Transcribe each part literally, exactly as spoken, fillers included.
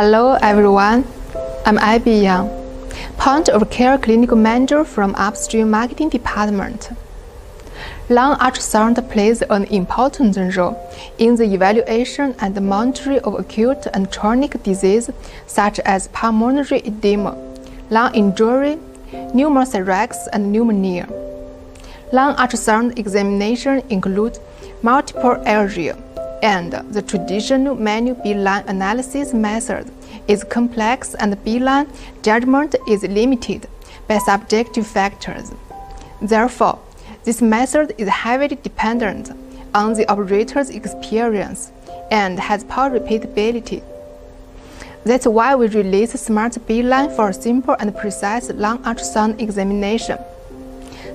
Hello everyone, I'm Ivy Yang, Point of Care Clinical Manager from Upstream Marketing Department. Lung ultrasound plays an important role in the evaluation and monitoring of acute and chronic disease such as pulmonary edema, lung injury, pneumothorax, and pneumonia. Lung ultrasound examination includes multiple areas, and the traditional manual B-line analysis method is complex and B-line judgment is limited by subjective factors. Therefore, this method is heavily dependent on the operator's experience and has poor repeatability. That's why we released Smart B-Line for simple and precise lung ultrasound examination.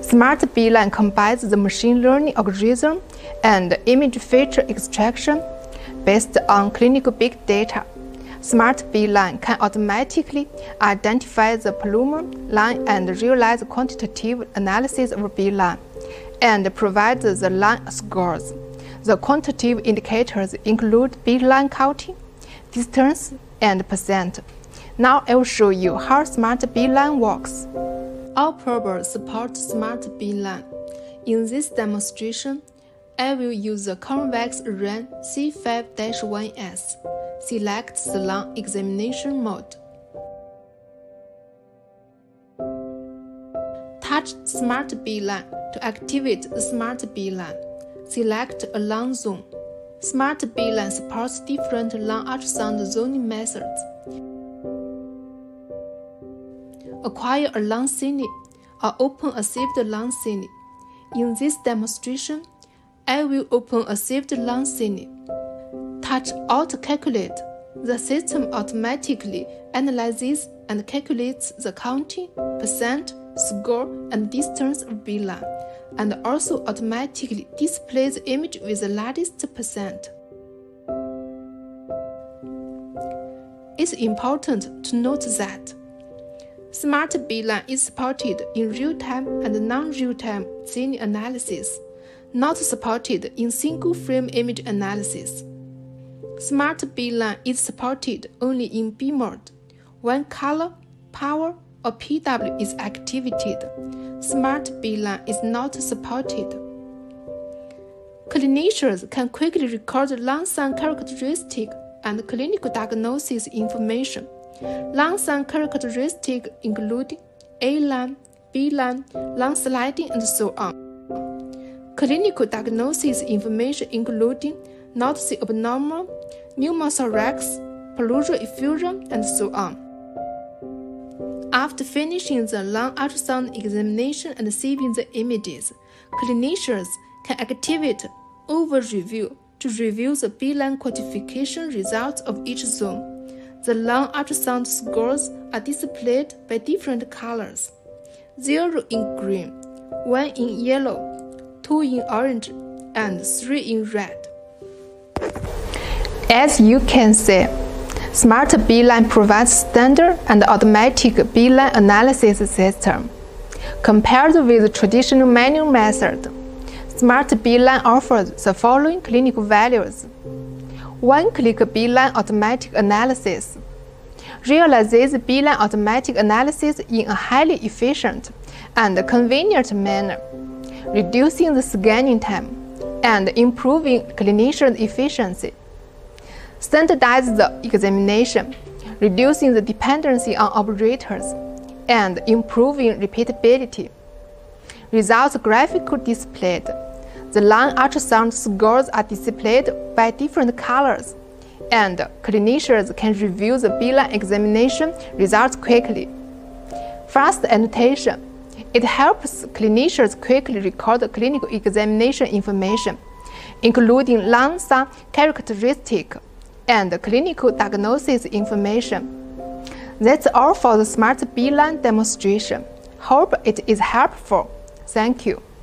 Smart B-Line combines the machine learning algorithm and image feature extraction based on clinical big data. Smart B-Line can automatically identify the plumb line and realize quantitative analysis of B-Line, and provides the line scores. The quantitative indicators include B-Line counting, distance, and percent. Now I will show you how Smart B-Line works. Our probe supports Smart B-Line. In this demonstration, I will use the convex RAN C five dash one S. Select the lung examination mode. Touch Smart B-Line to activate the Smart B-Line. Select a lung zone. Smart B-Line supports different lung ultrasound zoning methods. Acquire a lung scene or open a saved lung scene. In this demonstration, I will open a saved lung scene. Touch Alt Calculate. The system automatically analyzes and calculates the counting, percent, score, and distance of B-line, and also automatically displays the image with the largest percent. It's important to note that Smart B-Line is supported in real-time and non-real-time scene analysis, not supported in single-frame image analysis. Smart B-Line is supported only in B mode. When color, power, or P W is activated, Smart B-Line is not supported. Clinicians can quickly record lung sound characteristic and clinical diagnosis information. Lung sound characteristics include A line, B line, lung sliding, and so on. Clinical diagnosis information including not the abnormal, pneumothorax, pleural effusion, and so on. After finishing the lung ultrasound examination and saving the images, clinicians can activate Overview to review the B-line quantification results of each zone. The lung ultrasound scores are displayed by different colors: zero in green, one in yellow, two in orange, and three in red. As you can see, Smart B-Line provides standard and automatic B-Line analysis system. Compared with traditional manual method, Smart B-Line offers the following clinical values. One-click B-Line automatic analysis realizes B-Line automatic analysis in a highly efficient and convenient manner, reducing the scanning time and improving clinician efficiency. Standardizes the examination, reducing the dependency on operators and improving repeatability. Results graphically displayed. The lung ultrasound scores are displayed by different colors, and clinicians can review the B-line examination results quickly. Fast annotation. It helps clinicians quickly record clinical examination information, including lung sound characteristic and clinical diagnosis information. That's all for the Smart B-line demonstration. Hope it is helpful. Thank you.